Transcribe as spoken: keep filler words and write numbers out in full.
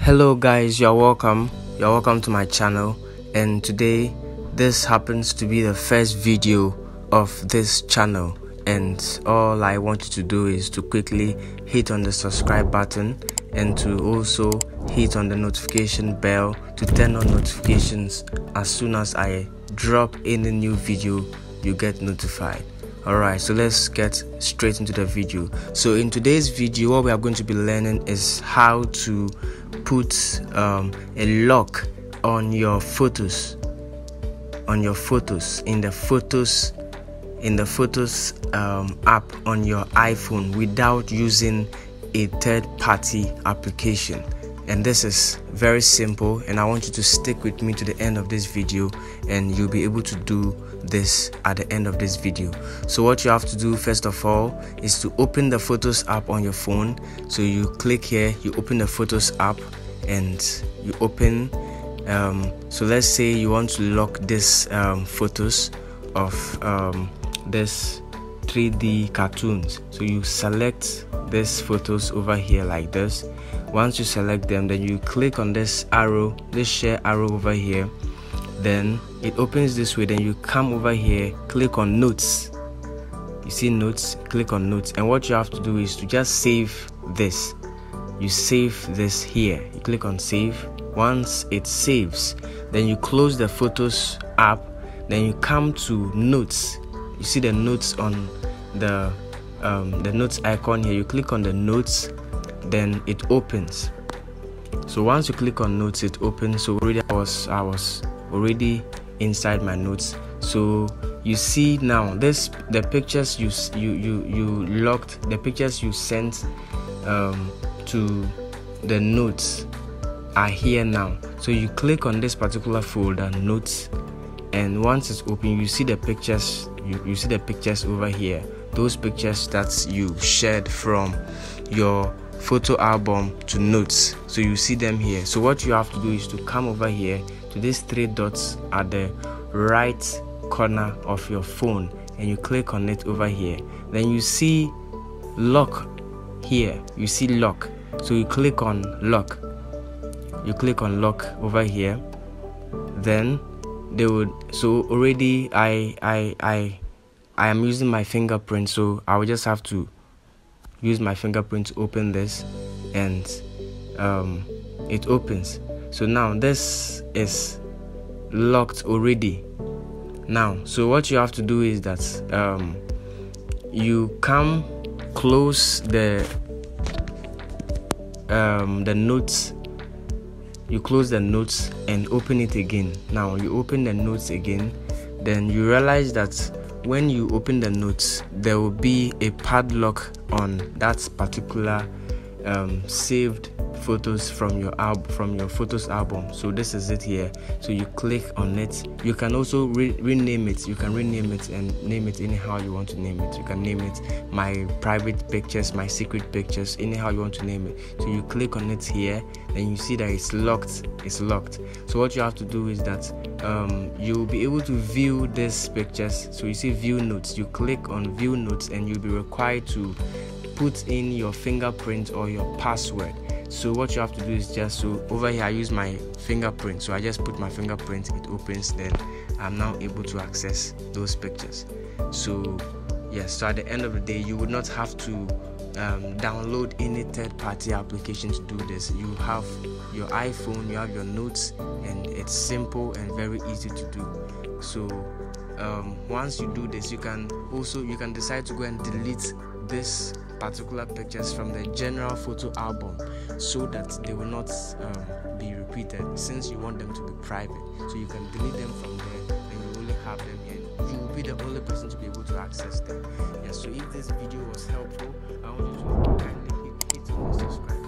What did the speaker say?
Hello guys, you're welcome you're welcome to my channel, and today this happens to be the first video of this channel, and all I want you to do is to quickly hit on the subscribe button and to also hit on the notification bell to turn on notifications. As soon as I drop any new video, you get notified. Alright, so let's get straight into the video. So in today's video, what we are going to be learning is how to put um, a lock on your photos, on your photos, in the photos, in the photos um, app on your iPhone without using a third-party application. And this is very simple, and I want you to stick with me to the end of this video, and you'll be able to do this at the end of this video. So what you have to do first of all is to open the Photos app on your phone. So you click here, you open the Photos app, and you open um, so let's say you want to lock this um, photos of um, this three D cartoons. So you select these photos over here like this. Once you select them, then you click on this arrow, this share arrow over here, then it opens this way. Then you come over here, click on notes. You see notes, click on notes, and what you have to do is to just save this. You save this here, you click on save. Once it saves, then you close the Photos app, then you come to notes. You see the notes on the um, the notes icon here. You click on the notes, then it opens. So once you click on notes, it opens. So already I was I was already inside my notes. So you see now this the pictures you you you you locked, the pictures you sent um, to the notes are here now. So you click on this particular folder, notes, and once it's open, you see the pictures. You, you see the pictures over here, those pictures that you shared from your photo album to notes. So you see them here. So what you have to do is to come over here to these three dots at the right corner of your phone, and you click on it over here. Then you see lock here, you see lock. So you click on lock, you click on lock over here, then they would. So already I I I I am using my fingerprint, so I will just have to use my fingerprint to open this, and um, it opens. So now this is locked already now. So what you have to do is that um, you come close the um, the notes. You close the notes and open it again. Now you open the notes again, then you realize that when you open the notes, there will be a padlock on that particular um, saved photos from your album, from your photos album. So this is it here. So you click on it. You can also re rename it. You can rename it and name it anyhow you want to name it. You can name it my private pictures, my secret pictures, anyhow you want to name it. So you click on it here, then you see that it's locked. It's locked. So what you have to do is that um, you'll be able to view these pictures. So you see view notes. You click on view notes, and you'll be required to put in your fingerprint or your password. So what you have to do is just, so over here I use my fingerprint, so I just put my fingerprint, it opens, then I'm now able to access those pictures. So yes, so at the end of the day, you would not have to um, download any third-party application to do this. You have your iPhone, you have your notes, and it's simple and very easy to do. So um, once you do this, you can also you can decide to go and delete this particular pictures from the general photo album, so that they will not um, be repeated, since you want them to be private. So you can delete them from there, and you only have them here. You will be the only person to be able to access them. Yeah, so if this video was helpful, I want you to kindly hit on the subscribe.